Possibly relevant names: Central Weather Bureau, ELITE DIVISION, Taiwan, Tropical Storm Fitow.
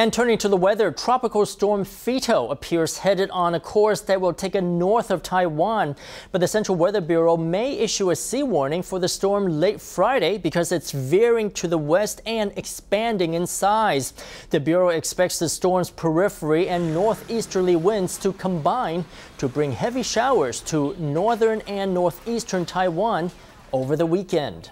And turning to the weather, Tropical Storm Fitow appears headed on a course that will take it north of Taiwan. But the Central Weather Bureau may issue a sea warning for the storm late Friday because it's veering to the west and expanding in size. The Bureau expects the storm's periphery and northeasterly winds to combine to bring heavy showers to northern and northeastern Taiwan over the weekend.